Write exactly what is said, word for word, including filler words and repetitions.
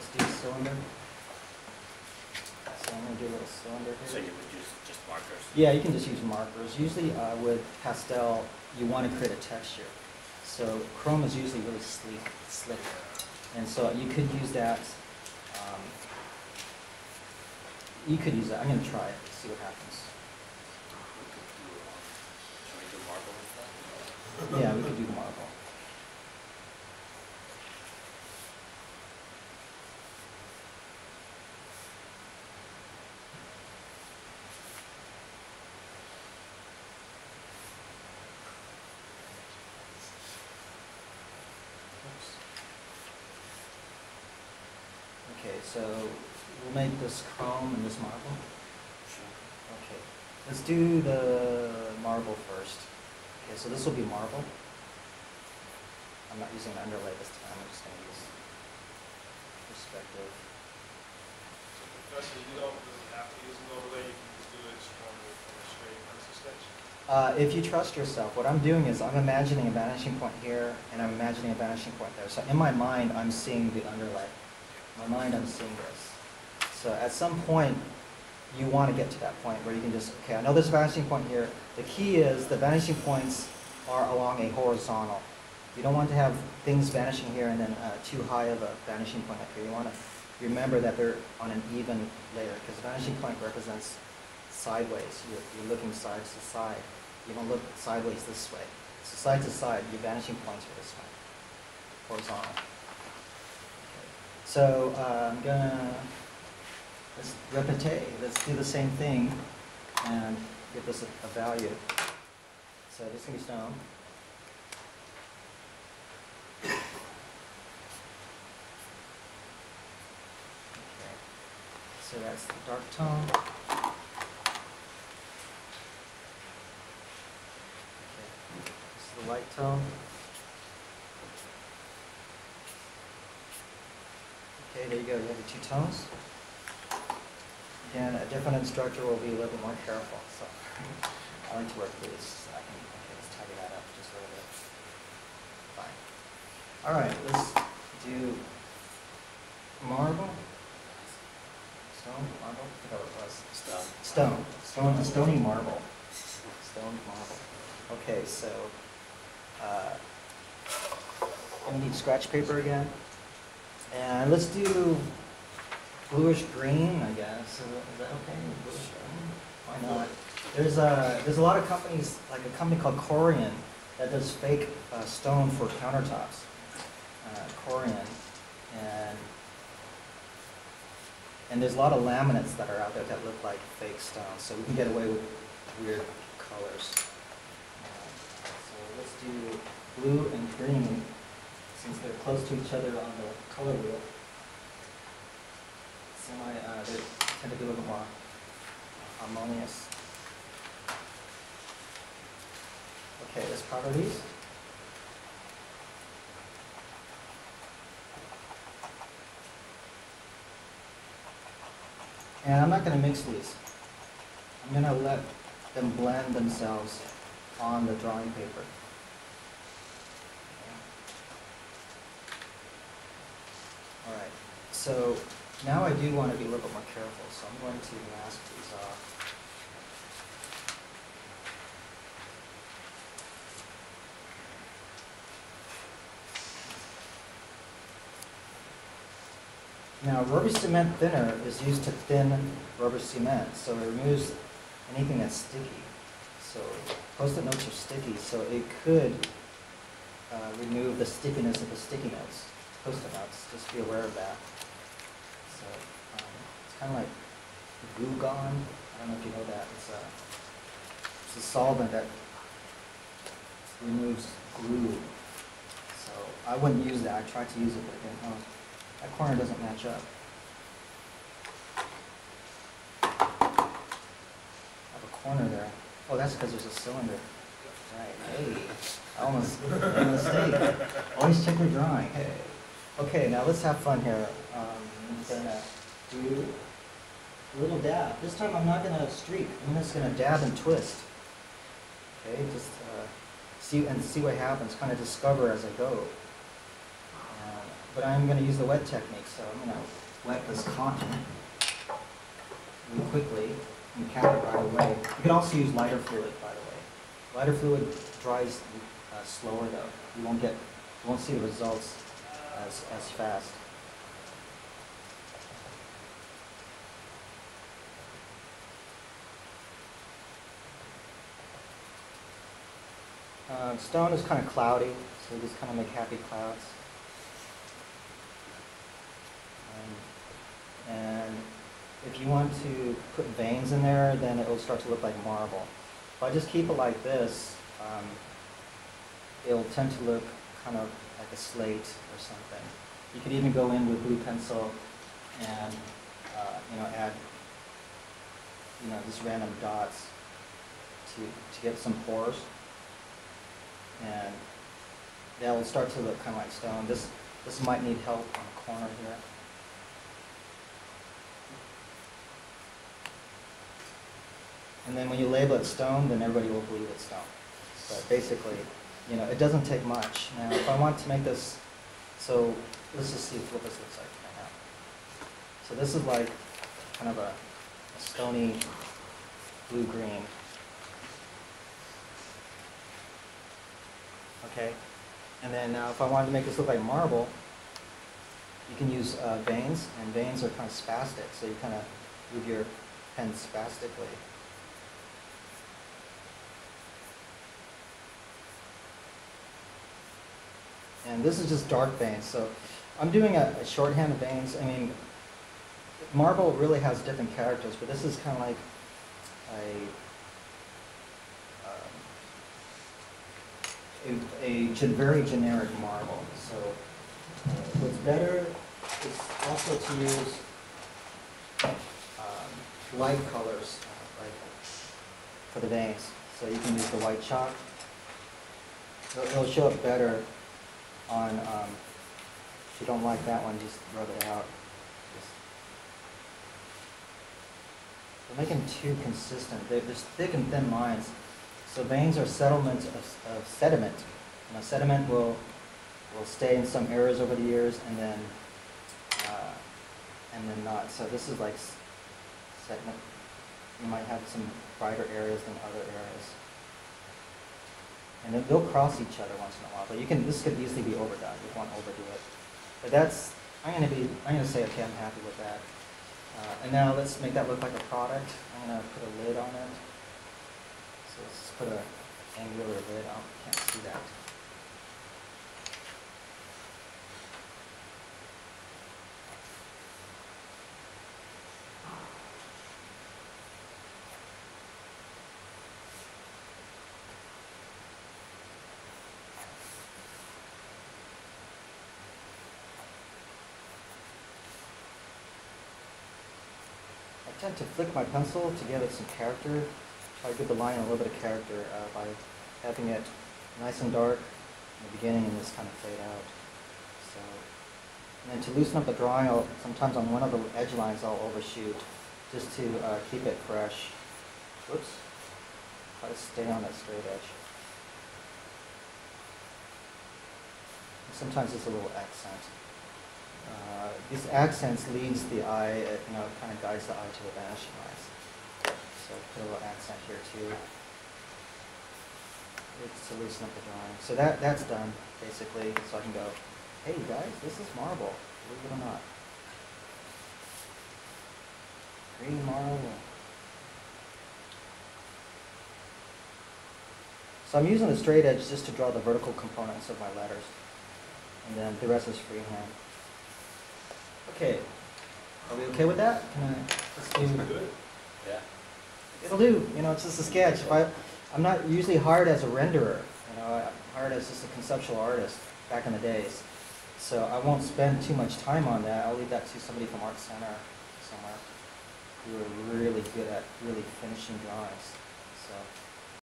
sixty cylinder. So I'm going to do a little cylinder here. So you would use just markers? Yeah, you can just use markers. Usually uh, with pastel, you want to create a texture. So chrome is usually really sleek, slick. And so you could use that. Um, you could use that. I'm going to try it, see what happens. Yeah, we could do marble. Okay, so we'll make this chrome and this marble. Okay, let's do the marble first. Okay, so this will be marble. I'm not using an underlay this time, I'm just going to use perspective. So Professor, you don't really have to use an overlay, you can just do it just from a straight pencil sketch? Uh, if you trust yourself, what I'm doing is I'm imagining a vanishing point here, and I'm imagining a vanishing point there. So in my mind, I'm seeing the underlay. In my mind, I'm seeing this. So at some point, you want to get to that point where you can just, okay, I know there's a vanishing point here. The key is the vanishing points are along a horizontal. You don't want to have things vanishing here and then uh, too high of a vanishing point up here. You want to remember that they're on an even layer, because the vanishing point represents sideways. You're, you're looking side to side. You don't look sideways this way. So side to side, your vanishing points are this way, horizontal. Okay. So uh, I'm going to... Let's repete, let's do the same thing and give this a, a value. So this is going to be stone. Okay. So that's the dark tone. Okay. This is the light tone. Okay, there you go, you have the two tones. And a different instructor will be a little bit more careful. So I like to work with this. I can okay, let's tidy that up just a little bit. Fine. All right, let's do marble. Stone, marble? I forgot what it was. Stone. Stone. Stone, a stony marble. Stone, marble. Okay, so uh, I'm going to need scratch paper again. And let's do bluish green, I guess. Is that okay? Bluish green? Why not? There's a there's a lot of companies, like a company called Corian, that does fake uh, stone for countertops. Uh, Corian, and and there's a lot of laminates that are out there that look like fake stone, so we can get away with weird colors. Uh, so let's do blue and green, since they're close to each other on the color wheel. My, uh, they tend to be a little more harmonious. Okay, let's powder these. And I'm not going to mix these. I'm going to let them blend themselves on the drawing paper. Okay. All right, so now I do want to be a little bit more careful, so I'm going to mask these off. Now, rubber cement thinner is used to thin rubber cement, so it removes anything that's sticky. So Post-it notes are sticky, so it could uh, remove the stickiness of the sticky notes, Post-it notes. Just be aware of that. So, um, it's kind of like Goo Gone. I don't know if you know that. It's a, it's a solvent that removes glue. So I wouldn't use that. I tried to use it, but I didn't know. That corner doesn't match up. I have a corner there. Oh, that's because there's a cylinder. Right. Hey, I almost made a mistake. Always check your drawing. Hey. Okay, now let's have fun here. Um, I'm going to do a little dab. This time I'm not going to streak. I'm just going to dab and twist. Okay, just uh, see and see what happens. Kind of discover as I go. And but I'm going to use the wet technique, so I'm going to wet this cotton really quickly and cap it right away. You can also use lighter fluid, by the way. Lighter fluid dries uh, slower, though. You won't get, you won't see the results as, as fast. Uh, stone is kind of cloudy, so we just kind of make happy clouds. Um, and if you want to put veins in there, then it will start to look like marble. If I just keep it like this, um, it will tend to look kind of like a slate or something. You could even go in with blue pencil and uh, you know, add you know, just random dots to, to get some pores. And that will start to look kind of like stone. This, this might need help on the corner here. And then when you label it stone, then everybody will believe it's stone. But basically, you know, it doesn't take much. Now, if I want to make this, so let's just see what this looks like right now. So this is like kind of a, a stony blue-green. Okay, and then now uh, if I wanted to make this look like marble, you can use uh, veins, and veins are kind of spastic, so you kind of move your pen spastically. And this is just dark veins, so I'm doing a, a shorthand of veins. I mean, marble really has different characters, but this is kind of like a A, a gen very generic marble. So uh, what's better is also to use um, light colors uh, like for the veins. So you can use the white chalk. It'll, it'll show up better on, um, if you don't like that one, just rub it out. Just make them too consistent. They're, there's thick and thin lines. So veins are settlements of, of sediment. You know, sediment will will stay in some areas over the years, and then uh, and then not. So this is like sediment. You might have some brighter areas than other areas, and then they'll cross each other once in a while. But you can this could easily be overdone if you want to overdo it. But that's I'm gonna be I'm gonna say okay, I'm happy with that. Uh, and now let's make that look like a product. I'm gonna put a lid on it. Let's put an angular lid on. Can't see that. I tend to flick my pencil to give it some character. Try to give the line a little bit of character uh, by having it nice and dark in the beginning and just kind of fade out. So, and then to loosen up the drawing, I'll, sometimes on one of the edge lines I'll overshoot just to uh, keep it fresh. Whoops. Try to stay on that straight edge. And sometimes it's a little accent. Uh, these accents leads the eye, it, you know, it kind of guides the eye to the vanishing lines. So put a little accent here too. It's to loosen up the drawing. So that, that's done, basically. So I can go, hey guys, this is marble, believe it or not. Green marble. So I'm using the straight edge just to draw the vertical components of my letters. And then the rest is freehand. Okay. Are we okay with that? Can I just do it? Yeah. It'll do, you know, it's just a sketch. I, I'm not usually hired as a renderer, you know, I'm hired as just a conceptual artist back in the days. So I won't spend too much time on that. I'll leave that to somebody from Art Center somewhere who are really good at really finishing drawings. So.